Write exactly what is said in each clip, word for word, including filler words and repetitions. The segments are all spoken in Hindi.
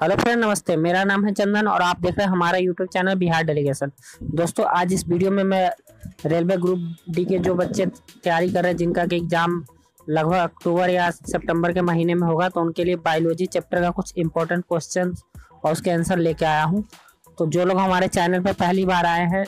हेलो फ्रेंड नमस्ते, मेरा नाम है चंदन और आप देख रहे हैं हमारा यूट्यूब चैनल बिहार डेलीगेशन। दोस्तों आज इस वीडियो में मैं रेलवे ग्रुप डी के जो बच्चे तैयारी कर रहे हैं जिनका कि एग्जाम लगभग अक्टूबर या सितंबर के महीने में होगा, तो उनके लिए बायोलॉजी चैप्टर का कुछ इंपॉर्टेंट क्वेश्चन और उसके आंसर लेके आया हूँ। तो जो लोग हमारे चैनल पर पहली बार आए हैं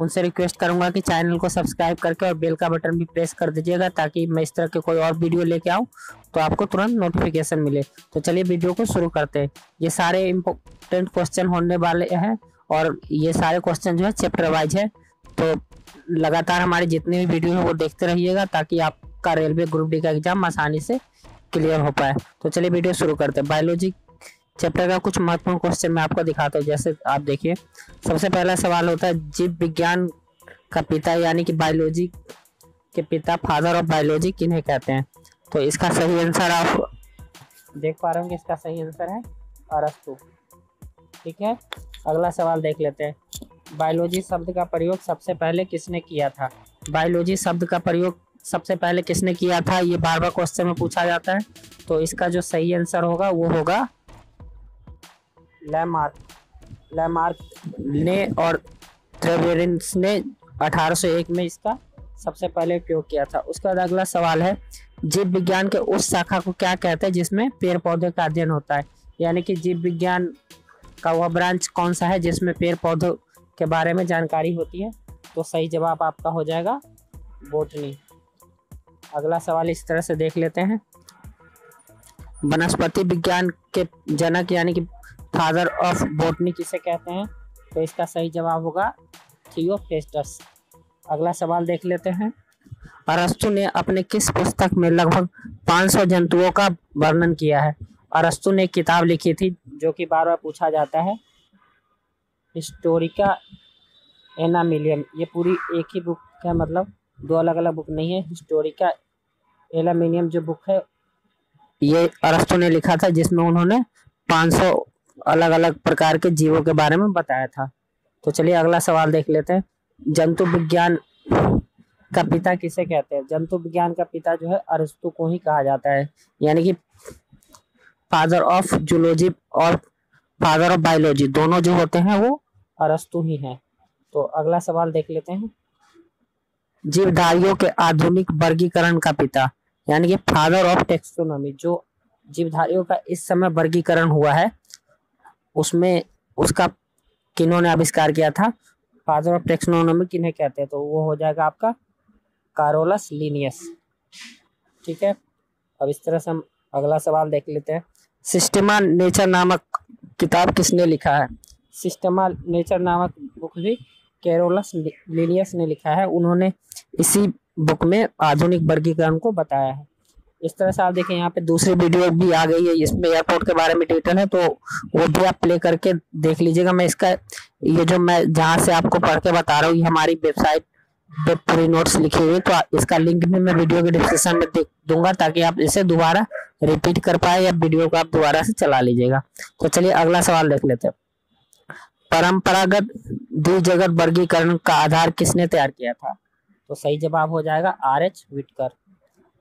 उनसे रिक्वेस्ट करूँगा कि चैनल को सब्सक्राइब करके और बेल का बटन भी प्रेस कर दीजिएगा ताकि मैं इस तरह के कोई और वीडियो लेके आऊँ तो आपको तुरंत नोटिफिकेशन मिले। तो चलिए वीडियो को शुरू करते हैं। ये सारे इम्पोर्टेंट क्वेश्चन होने वाले हैं और ये सारे क्वेश्चन जो है चैप्टर वाइज है, तो लगातार हमारे जितने भी वीडियो हैं वो देखते रहिएगा ताकि आपका रेलवे ग्रुप डी का एग्जाम आसानी से क्लियर हो पाए। तो चलिए वीडियो शुरू करते हैं। बायोलॉजी चैप्टर का कुछ महत्वपूर्ण क्वेश्चन मैं आपको दिखाता हूँ। जैसे आप देखिए, सबसे पहला सवाल होता है जीव विज्ञान का पिता यानी कि बायोलॉजी के पिता, फादर ऑफ बायोलॉजी किन्हें कहते हैं? तो इसका सही आंसर आप देख पा रहे होंगे, इसका सही आंसर है अरस्तु। ठीक है, अगला सवाल देख लेते हैं। बायोलॉजी शब्द का प्रयोग सबसे पहले किसने किया था? बायोलॉजी शब्द का प्रयोग सबसे पहले किसने किया था, ये बार बार क्वेश्चन में पूछा जाता है। तो इसका जो सही आंसर होगा वो होगा लैमार्क। लैमार्क ने और ट्रेवेरिनस ने अठारह सौ एक में इसका सबसे पहले प्रयोग किया था। उसके बाद अगला सवाल है जीव विज्ञान के उस शाखा को क्या कहते हैं जिसमें पेड़ पौधे का अध्ययन होता है? यानी कि जीव विज्ञान का वह ब्रांच कौन सा है जिसमें पेड़ पौधों के बारे में जानकारी होती है? तो सही जवाब आपका हो जाएगा बोटनी। अगला सवाल इस तरह से देख लेते हैं। वनस्पति विज्ञान के जनक यानी कि फादर ऑफ बोटनी किसे कहते हैं? तो इसका सही जवाब होगा थियोफ्रेस्टस। अगला सवाल देख लेते हैं। अरस्तु ने अपने किस पुस्तक में लगभग पाँच सौ जंतुओं का वर्णन किया है? अरस्तु ने किताब लिखी थी जो कि बार बार पूछा जाता है, हिस्टोरिका एनामिलियम। ये पूरी एक ही बुक है, मतलब दो अलग अलग बुक नहीं है। हिस्टोरिका एनामिलियम जो बुक है ये अरस्तु ने लिखा था जिसमें उन्होंने पाँच सौ अलग अलग प्रकार के जीवों के बारे में बताया था। तो चलिए अगला सवाल देख लेते हैं। जंतु विज्ञान का पिता किसे कहते हैं? जंतु विज्ञान का पिता जो है अरस्तु को ही कहा जाता है, यानी कि फादर ऑफ जूलॉजी और फादर ऑफ बायोलॉजी दोनों जो होते हैं वो अरस्तु ही हैं। तो अगला सवाल देख लेते हैं। जीवधारियों के आधुनिक वर्गीकरण का पिता यानी कि फादर ऑफ टेक्सोनॉमी, जो जीवधारियों का इस समय वर्गीकरण हुआ है उसमें उसका किन्होंने आविष्कार किया था? फादर ऑफ टेक्सोनॉमी किन्हें कहते हैं? तो वो हो जाएगा आपका कैरोलस लीनियस। ठीक है, अब इस तरह से हम अगला सवाल देख लेते हैं। सिस्टेमा नेचर नामक किताब किसने लिखा है? सिस्टेमा नेचर नामक बुक भी कैरोलस लीनियस ने लिखा है। उन्होंने इसी बुक में आधुनिक वर्गीकरण को बताया है। इस तरह से आप देखें, यहाँ पे दूसरी वीडियो भी आ गई है, इसमें एयरपोर्ट के बारे में डिटेल है, तो वो भी आप प्ले करके देख लीजिएगा। मैं इसका ये जो मैं जहाँ से आपको पढ़ के बता रहा हूँ ये हमारी वेबसाइट पे पूरी नोट्स लिखी हुई, तो इसका लिंक भी मैं वीडियो के डिस्क्रिप्शन में दे दूंगा ताकि आप इसे दोबारा रिपीट कर पाए या वीडियो को आप दोबारा से चला लीजिएगा। तो चलिए अगला सवाल देख लेते हैं। परंपरागत द्विजगत वर्गीकरण का आधार किसने तैयार किया था? तो सही जवाब हो जाएगा आर एच व्हिटकर।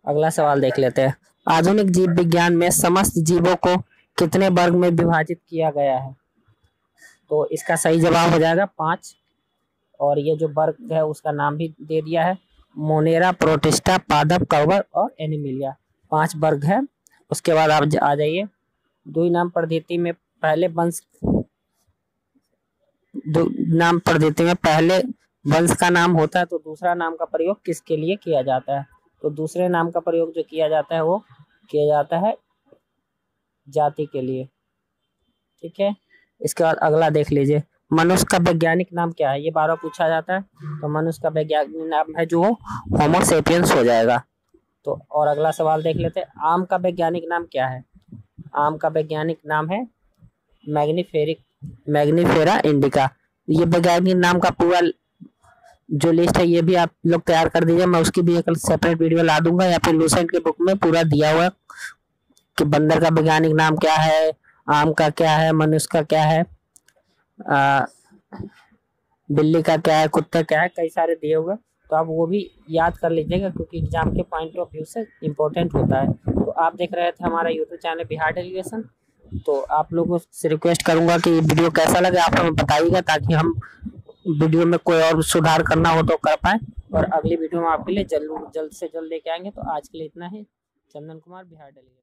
अगला सवाल देख लेते हैं। आधुनिक जीव विज्ञान में समस्त जीवों को कितने वर्ग में विभाजित किया गया है? तो इसका सही जवाब हो जाएगा पांच, और ये जो वर्ग है उसका नाम भी दे दिया है, मोनेरा, प्रोटिस्टा, पादप, कवर और एनिमिलिया। पांच वर्ग है। उसके बाद आप आ जाइए दुई नाम प्रदेती में पहले वंश नाम प्रदेती में पहले वंश का नाम होता है, तो दूसरा नाम का प्रयोग किसके लिए किया जाता है? तो दूसरे नाम का प्रयोग जो किया जाता है वो किया जाता है जाति के लिए। ठीक है, इसके बाद अगला देख लीजिए। मनुष्य का वैज्ञानिक नाम क्या है? ये बार बार पूछा जाता है, तो मनुष्य का वैज्ञानिक नाम है जो होमो सेपियंस हो जाएगा। तो और अगला सवाल देख लेते हैं। आम का वैज्ञानिक नाम क्या है? आम का वैज्ञानिक नाम है मैग्नीफेरिक मैग्नीफेरा इंडिका। ये वैज्ञानिक नाम का पूरा जो लिस्ट है ये भी आप लोग तैयार कर दीजिए, मैं उसकी भी एक सेपरेट वीडियो ला दूंगा, या फिर लूसेंट के बुक में पूरा दिया हुआ है कि बंदर का वैज्ञानिक नाम क्या है, आम का क्या है, मनुष्य का क्या है, आ, बिल्ली का क्या है, कुत्ता क्या है, कई सारे दिए हुए, तो आप वो भी याद कर लीजिएगा क्योंकि एग्जाम के पॉइंट ऑफ व्यू से इम्पोर्टेंट होता है। तो आप देख रहे थे हमारा यूट्यूब चैनल बिहार डेलीगेशन। तो आप लोगों से रिक्वेस्ट करूंगा कि वीडियो कैसा लगे आप हमें बताइएगा, ताकि हम वीडियो में कोई और सुधार करना हो तो कर पाए, और अगली वीडियो में आपके लिए जल्द जल्द से जल्द लेके आएंगे। तो आज के लिए इतना ही। चंदन कुमार, बिहार डेलीगेशन।